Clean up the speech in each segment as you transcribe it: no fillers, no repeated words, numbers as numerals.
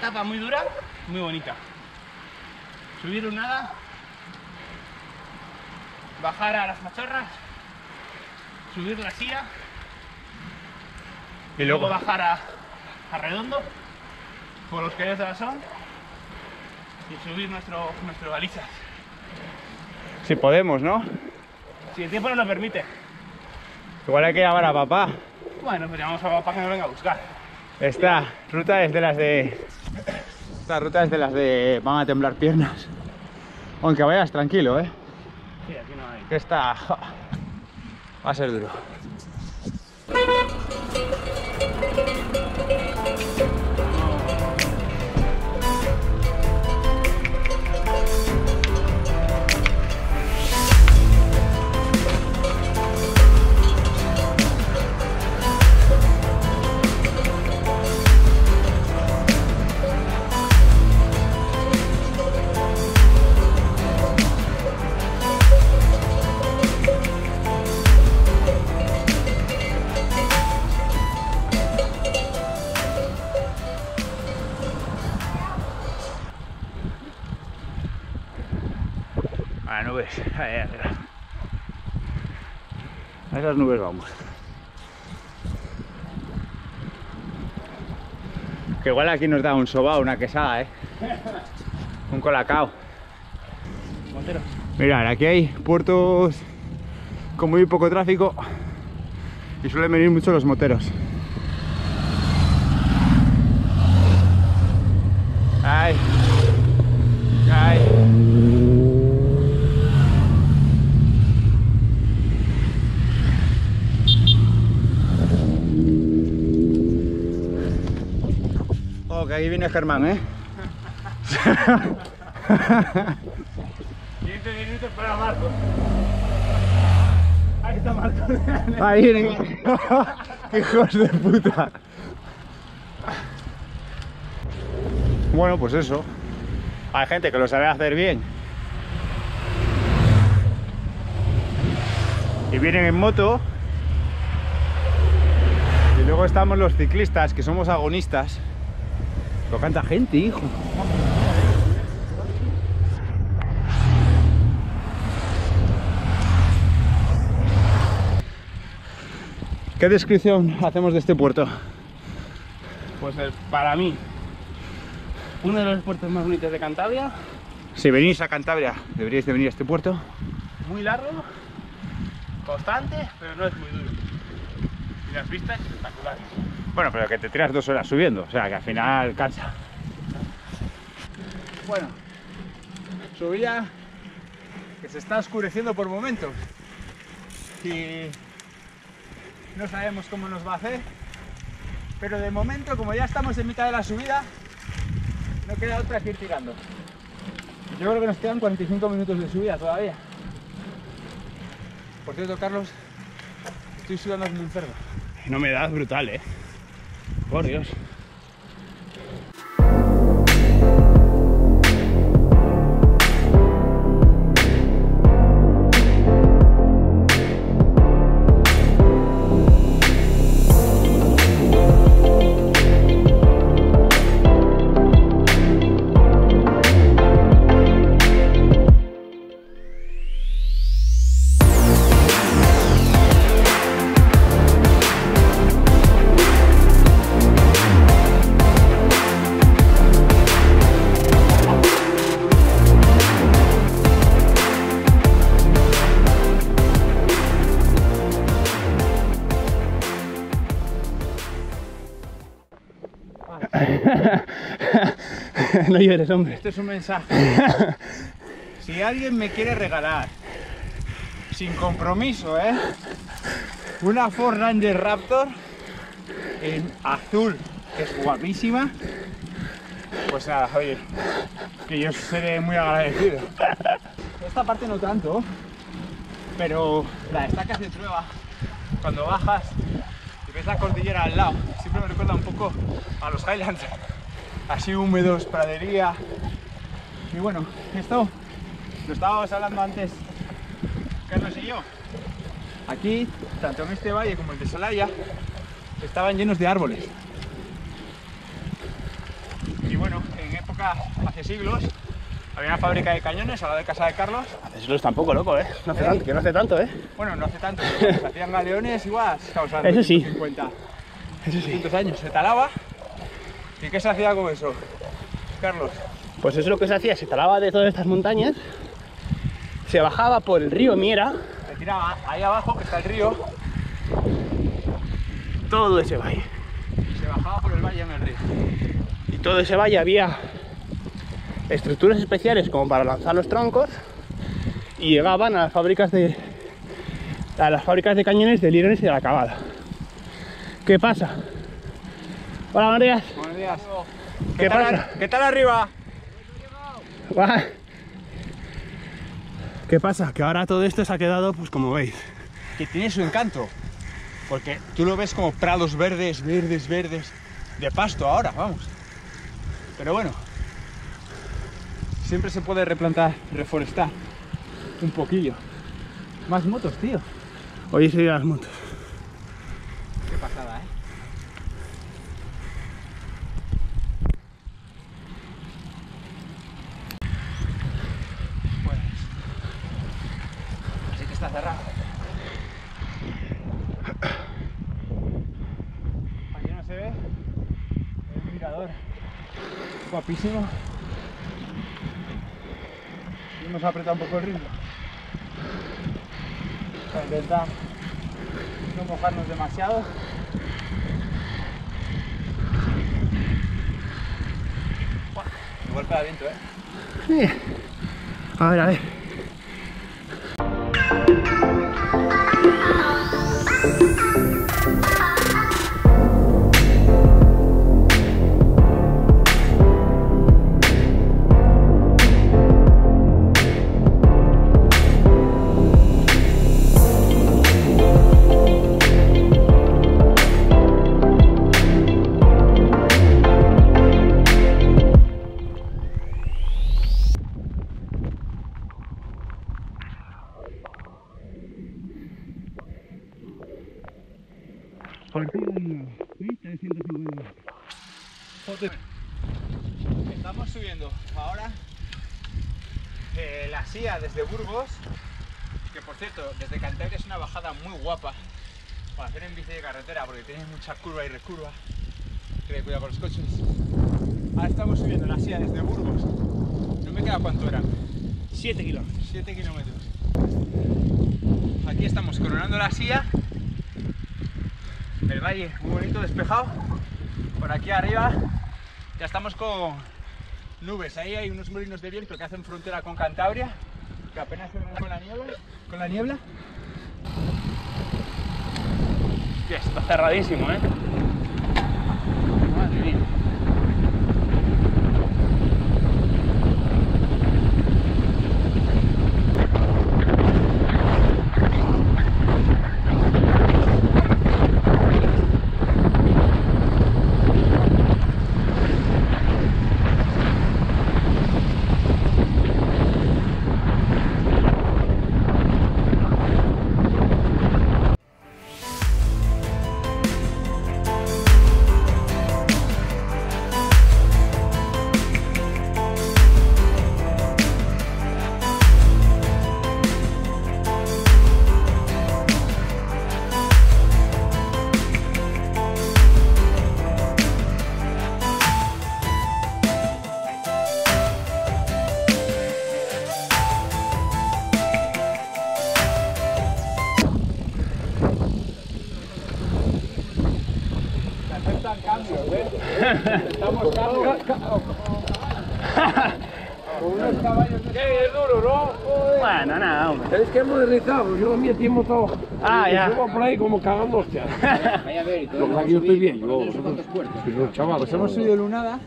una tapa muy dura, muy bonita. Subir Lunada, bajar a las Machorras, subir la Sía y luego bajar a Redondo por los calles de la Son y subir nuestro Balizas. Si podemos, ¿no? Si el tiempo nos lo permite. Igual hay que llamar a papá. Bueno, pues llamamos a papá que nos venga a buscar. Esta ruta es de las de... Van a temblar piernas. Aunque vayas tranquilo, ¿eh? Sí, aquí no hay. Esta... Va a ser duro. Nubes, a esas nubes vamos. Que igual aquí nos da un soba, una quesada, un colacao. Mirad, aquí hay puertos con muy poco tráfico y suelen venir mucho los moteros. Ay, ay. Que ahí viene Germán, ¿eh? 15 minutos para Marcos. Ahí está Marcos. Ahí vienen. Hijos de puta. Bueno, pues eso. Hay gente que lo sabe hacer bien. Y vienen en moto. Y luego estamos los ciclistas, que somos agonistas. Lo canta gente, hijo. ¿Qué descripción hacemos de este puerto? Pues para mí, uno de los puertos más bonitos de Cantabria. Si venís a Cantabria, deberíais de venir a este puerto. Muy largo, constante, pero no es muy duro. Y las vistas espectaculares. Bueno, pero que te tiras 2 horas subiendo, o sea, que al final cansa. Bueno, subida que se está oscureciendo por momentos y no sabemos cómo nos va a hacer, pero de momento, como ya estamos en mitad de la subida, no queda otra que ir tirando. Yo creo que nos quedan 45 minutos de subida todavía. Por cierto, Carlos, estoy sudando como un enfermo. No me da, es brutal, ¿eh? Por Dios. No llores, hombre. Esto es un mensaje. Si alguien me quiere regalar, sin compromiso, una Ford Ranger Raptor en azul, que es guapísima, pues nada, oye, que yo seré muy agradecido. Esta parte no tanto, pero la estacas de prueba cuando bajas y ves la cordillera al lado. Siempre me recuerda un poco a los Highlands. Así húmedos, pradería. Y bueno, esto lo estábamos hablando antes Carlos y yo. Aquí, tanto en este valle como el de Salaya, estaban llenos de árboles. Y bueno, época, hace siglos, había una fábrica de cañones al lado de casa de Carlos. Hace siglos tampoco, loco, ¿eh? No hace tanto, que no hace tanto, ¿eh? Bueno, no hace tanto, se hacían galeones igual, causando 50, eso sí, 500 años. Se talaba. ¿Y qué se hacía con eso, Carlos? Pues eso es lo que se hacía, se talaba de todas estas montañas, se bajaba por el río Miera, se tiraba ahí abajo, que está el río, todo ese valle. Y se bajaba por el valle en el río. Y todo ese valle había estructuras especiales como para lanzar los troncos y llegaban a las fábricas de cañones de Liérganes y de la Cavada. ¿Qué pasa? Hola, buenos días. Buenos días. ¿Qué pasa? ¿Qué tal arriba? ¿Qué pasa? Que ahora todo esto se ha quedado, pues como veis, que tiene su encanto, porque tú lo ves como prados verdes, verdes, verdes, de pasto ahora, vamos. Pero bueno, siempre se puede replantar, reforestar un poquillo. Más motos, tío. Hoy se irán las motos. Qué pasada, ¿eh? Pues... así que está cerrado. Aquí no se ve. Es un mirador guapísimo. Hemos apretado un poco el ritmo para intentar no mojarnos demasiado. ¡Buah! Me golpea el viento, ¿eh? A ver, a ver. Estamos subiendo ahora la Sía desde Burgos, que por cierto desde Cantabria es una bajada muy guapa para hacer en bici de carretera, porque tiene mucha curva y recurva, que hay que cuidar con los coches. Ahora estamos subiendo la Sía desde Burgos, no me queda cuánto eran, 7 kilómetros. 7 kilómetros. Aquí estamos coronando la Sía, el valle muy bonito, despejado. Por aquí arriba ya estamos con nubes, ahí hay unos molinos de viento que hacen frontera con Cantabria, que apenas se ven con la niebla. Ya está cerradísimo, ¿eh? Madre mía. Estamos con unos caballos. ¿Qué? Es duro, ¿no? Joder. Bueno, nada, hombre. Es que hemos irritado, yo me metí todo. Ah, ya. Yo por ahí como cagando hostias. Vaya a ver, yo estoy bien, yo. Los chavales. Pues hemos subido Lunada.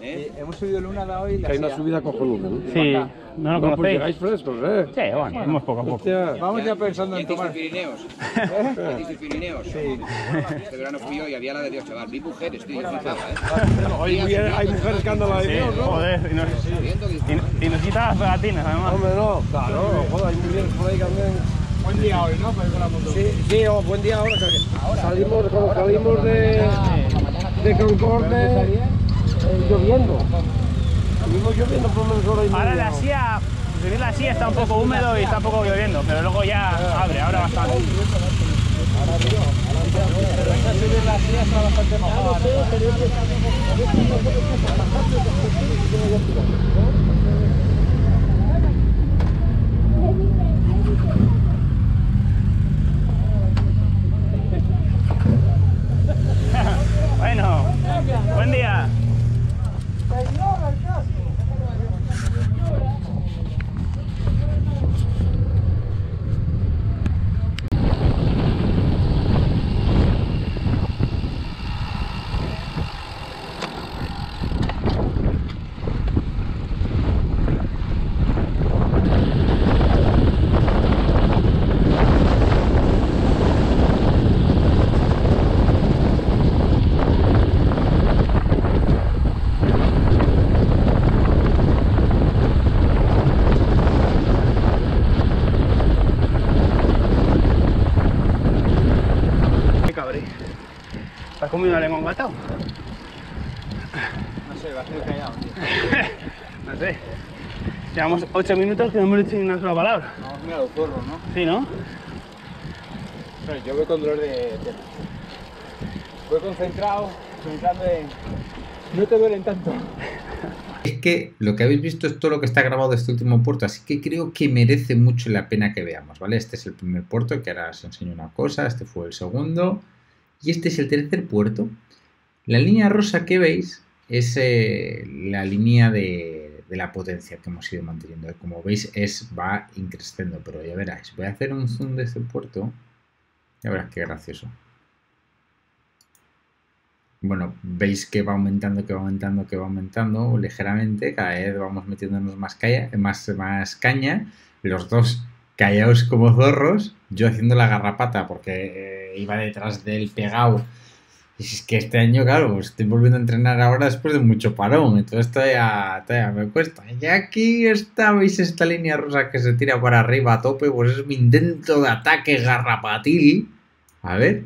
Hemos subido Lunada hoy. Hay una subida cojonuda, ¿no? Sí. No lo conocéis. Pues llegáis frescos, ¿eh? Sí, bueno, vamos poco a poco. Hostia. Vamos ya pensando en tomar. Pirineos. Pirineos. Sí. Este verano fui yo y había la de Dios, chaval. Vi mujeres, tío. Yo flipaba, ¿eh? Hoy hay mujeres que andan la de Dios, ¿no? Joder, y nos quitan las pegatinas, además. Hombre, no. Claro, joder, hay mujeres por ahí también. Buen día hoy, ¿no? Para ir con la moto. Sí, sí, buen día ahora. Salimos, como salimos de Concordia, lloviendo. Estuvimos lloviendo por unas horas y media. Ahora la Sía, subir la Sía está un poco húmedo y está un poco lloviendo, pero luego ya abre, ahora bastante. Bueno, buen día. ¿Has comido una lengua engatada? No sé, va a ser callado, tío. No sé. Llevamos 8 minutos que no hemos dicho ni una sola palabra. No, hemos mirado zorros, ¿no? Sí, ¿no? Bueno, yo voy con dolor de... Voy concentrado, pensando en... No te duelen tanto. Es que lo que habéis visto es todo lo que está grabado de este último puerto, así que creo que merece mucho la pena que veamos, ¿vale? Este es el primer puerto, que ahora os enseño una cosa, este fue el segundo... Y este es el tercer puerto. La línea rosa que veis es la línea de la potencia que hemos ido manteniendo. Como veis va increciendo, pero ya verás. Voy a hacer un zoom de este puerto. Ya verás qué gracioso. Bueno, veis que va aumentando, que va aumentando, que va aumentando ligeramente. Cada vez vamos metiéndonos más caña. Los dos callaos como zorros. Yo haciendo la garrapata porque... iba detrás del pegado. Y es que este año, claro, estoy volviendo a entrenar ahora después de mucho parón. Entonces todavía me cuesta. Y aquí está, veis esta línea rosa que se tira para arriba a tope. Pues es mi intento de ataque garrapatil. A ver.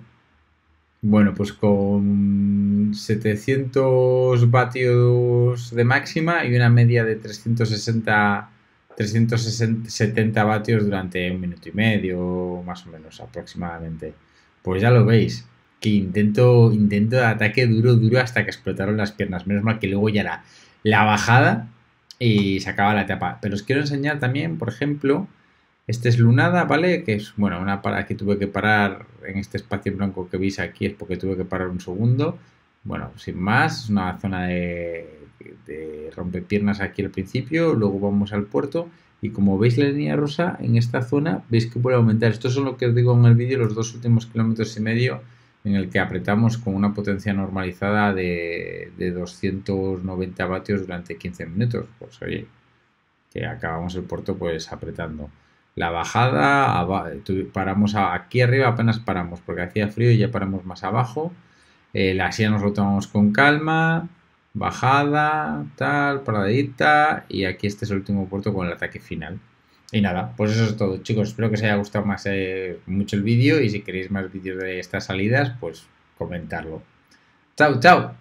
Bueno, pues con 700 vatios de máxima y una media de 370 vatios durante un minuto y medio, más o menos, aproximadamente. Pues ya lo veis, que intento de ataque duro hasta que explotaron las piernas. Menos mal que luego ya la bajada y se acaba la etapa. Pero os quiero enseñar también, por ejemplo, este es Lunada, ¿vale? Que es, bueno, una parada que tuve que parar en este espacio en blanco que veis aquí, es porque tuve que parar un segundo. Bueno, sin más, es una zona de rompepiernas aquí al principio, luego vamos al puerto y como veis la línea rosa en esta zona, veis que puede aumentar. Esto es lo que os digo en el vídeo, los dos últimos kilómetros y medio en el que apretamos con una potencia normalizada de 290 vatios durante 15 minutos. Pues oye, que acabamos el puerto pues apretando. La bajada, paramos aquí arriba, apenas paramos porque hacía frío y ya paramos más abajo. La Sía nos lo tomamos con calma, bajada, tal, paradita, y aquí este es el último puerto con el ataque final. Y nada, pues eso es todo, chicos. Espero que os haya gustado mucho el vídeo y si queréis más vídeos de estas salidas, pues comentarlo. ¡Chao, chao!